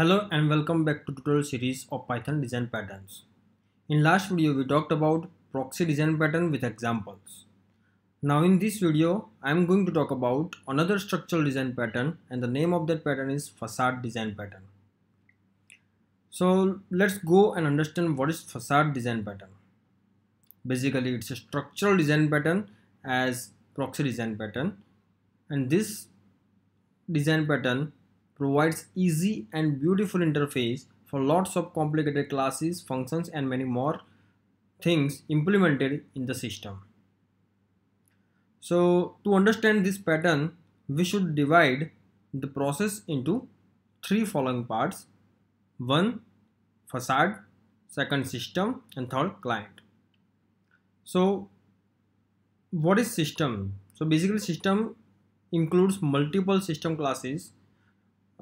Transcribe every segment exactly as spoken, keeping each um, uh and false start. Hello and welcome back to tutorial series of Python design patterns. In last video we talked about proxy design pattern with examples. Now in this video I am going to talk about another structural design pattern, and the name of that pattern is facade design pattern. So let's go and understand what is facade design pattern. Basically it's a structural design pattern as proxy design pattern, and this design pattern provides easy and beautiful interface for lots of complicated classes, functions and many more things implemented in the system. So to understand this pattern, we should divide the process into three following parts: one facade, second system and third client. So what is system? So basically system includes multiple system classes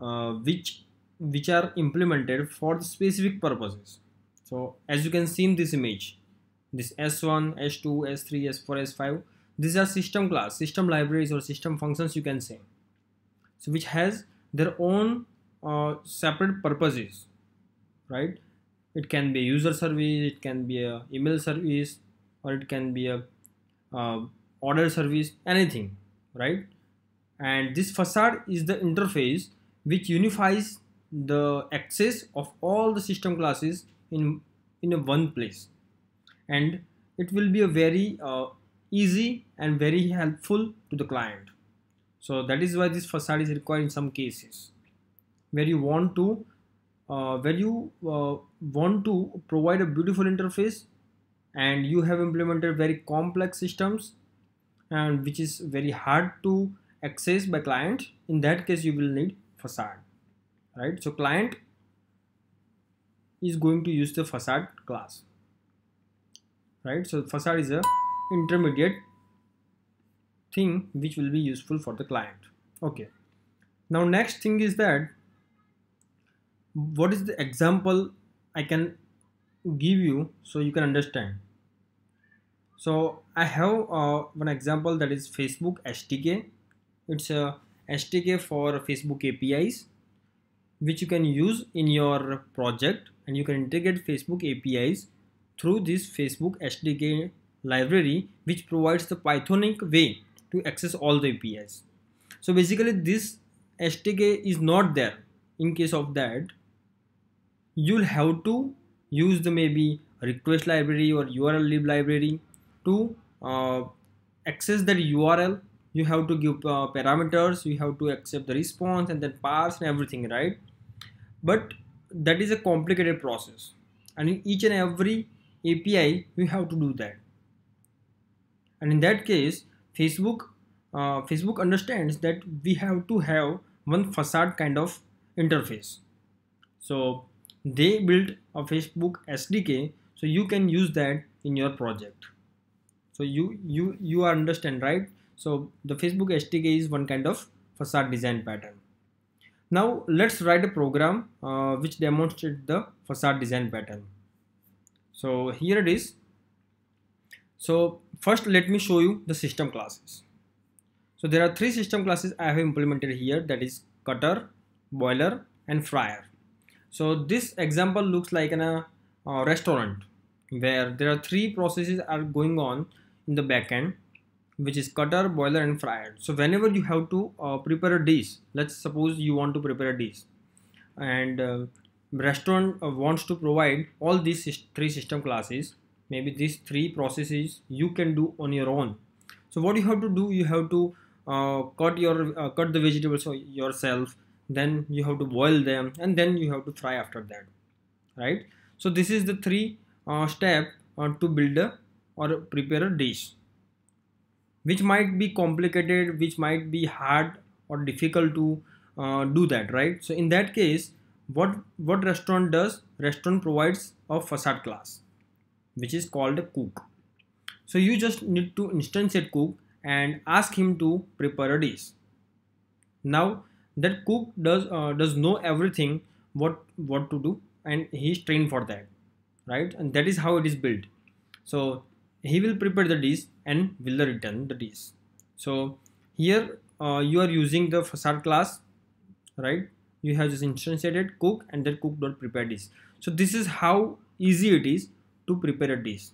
Uh, which which are implemented for the specific purposes. So as you can see in this image, this S one, S two, S three, S four, S five, these are system class, system libraries or system functions you can say, so which has their own uh, separate purposes, right? It can be a user service, it can be a email service, or it can be a uh, order service, anything, right? And this facade is the interface which unifies the access of all the system classes in, in a one place, and it will be a very uh, easy and very helpful to the client. So that is why this facade is required in some cases where you want to uh, where you uh, want to provide a beautiful interface and you have implemented very complex systems and which is very hard to access by client. In that case you will need facade, right? So client is going to use the facade class, right? So facade is a intermediate thing which will be useful for the client. Okay, now next thing is that what is the example I can give you so you can understand. So I have uh, one example, that is Facebook S D K. It's a S D K for Facebook A P Is which you can use in your project, and you can integrate Facebook A P Is through this Facebook S D K library, which provides the Pythonic way to access all the A P Is. So basically this S D K is not there. In case of that, you'll have to use the maybe request library or U R L lib library to uh, access that U R L. You have to give uh, parameters, you have to accept the response and then parse and everything, right? But that is a complicated process, and in each and every A P I you have to do that. And in that case Facebook uh, Facebook understands that we have to have one facade kind of interface, so they built a Facebook S D K, so you can use that in your project. So you you you understand, right? So the Facebook S D K is one kind of facade design pattern. Now let's write a program uh, which demonstrates the facade design pattern. So here it is. So first let me show you the system classes. So there are three system classes I have implemented here, that is Cutter, Boiler and Fryer. So this example looks like an uh, uh, restaurant where there are three processes are going on in the backend, which is Cutter, Boiler and Fryer. So whenever you have to uh, prepare a dish, let's suppose you want to prepare a dish, and uh, restaurant uh, wants to provide all these three system classes, maybe these three processes you can do on your own. So what you have to do, you have to uh, cut your uh, cut the vegetables yourself, then you have to boil them, and then you have to fry after that, right? So this is the three uh, step uh, to build a, or prepare a dish, which might be complicated, which might be hard or difficult to uh, do that, right? So in that case, what what restaurant does, restaurant provides a facade class which is called a cook. So you just need to instantiate cook and ask him to prepare a dish. Now that cook does uh, does know everything, what what to do, and he is trained for that, right? And that is how it is built. So he will prepare the dish and will return the dish. So here uh, you are using the facade class, right? you have just instantiated cook and then cook.prepare dish. So this is how easy it is to prepare a dish.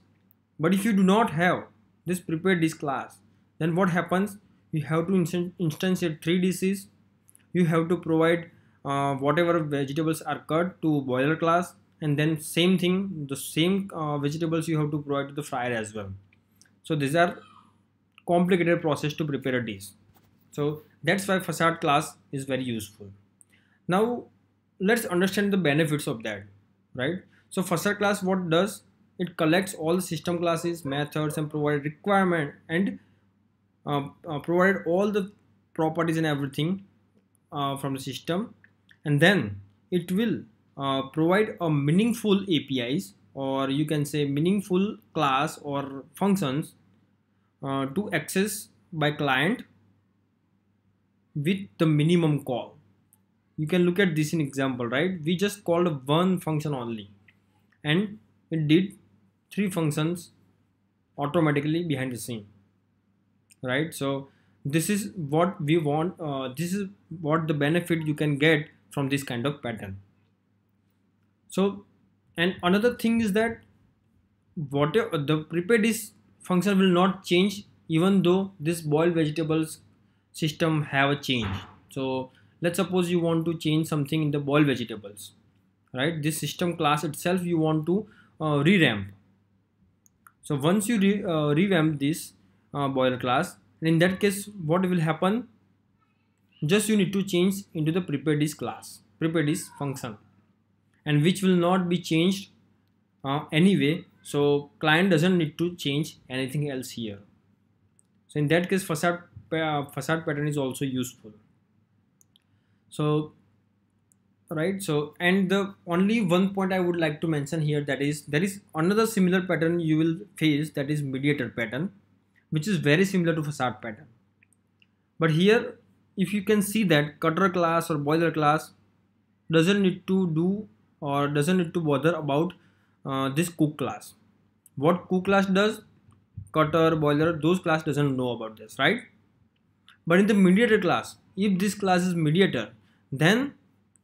But if you do not have this prepare dish class, then what happens? You have to instantiate three dishes. You have to provide uh, whatever vegetables are cut to boiler class, and then same thing, the same uh, vegetables you have to provide to the fryer as well. So these are complicated process to prepare a dish. So that's why Facade class is very useful. Now let's understand the benefits of that, right? So Facade class, what does? It collects all the system classes, methods, and provide requirement and uh, uh, provide all the properties and everything uh, from the system, and then it will uh, provide a meaningful A P Is, or you can say meaningful class or functions uh, to access by client with the minimum call. You can look at this in example, right? We just called one function only, and it did three functions automatically behind the scene, right? So this is what we want, uh, this is what the benefit you can get from this kind of pattern. So, and another thing is that whatever the prepare dish function will not change even though this boiled vegetables system have a change. So let's suppose you want to change something in the boiled vegetables, right? This system class itself you want to uh, revamp. So once you re, uh, revamp this uh, boiler class, and in that case what will happen, just you need to change into the prepare dish class, prepare dish function, and which will not be changed uh, anyway, so client doesn't need to change anything else here. So in that case facade, uh, facade pattern is also useful. So right, so and the only one point I would like to mention here, that is there is another similar pattern you will face, that is mediator pattern, which is very similar to facade pattern. But here if you can see that cutter class or boiler class doesn't need to do or doesn't need to bother about uh, this cook class. What cook class does, cutter, boiler, those class doesn't know about this, right? But in the mediator class, if this class is mediator, then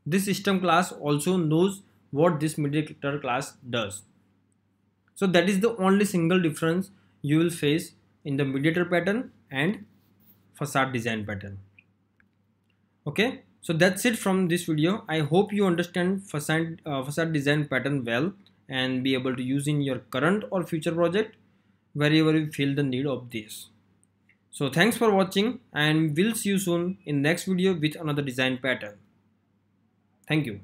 this system class also knows what this mediator class does. So that is the only single difference you will face in the mediator pattern and facade design pattern. Okay, so that's it from this video. I hope you understand facade, uh, facade design pattern well and be able to use in your current or future project wherever you feel the need of this. So thanks for watching, and we'll see you soon in next video with another design pattern. Thank you.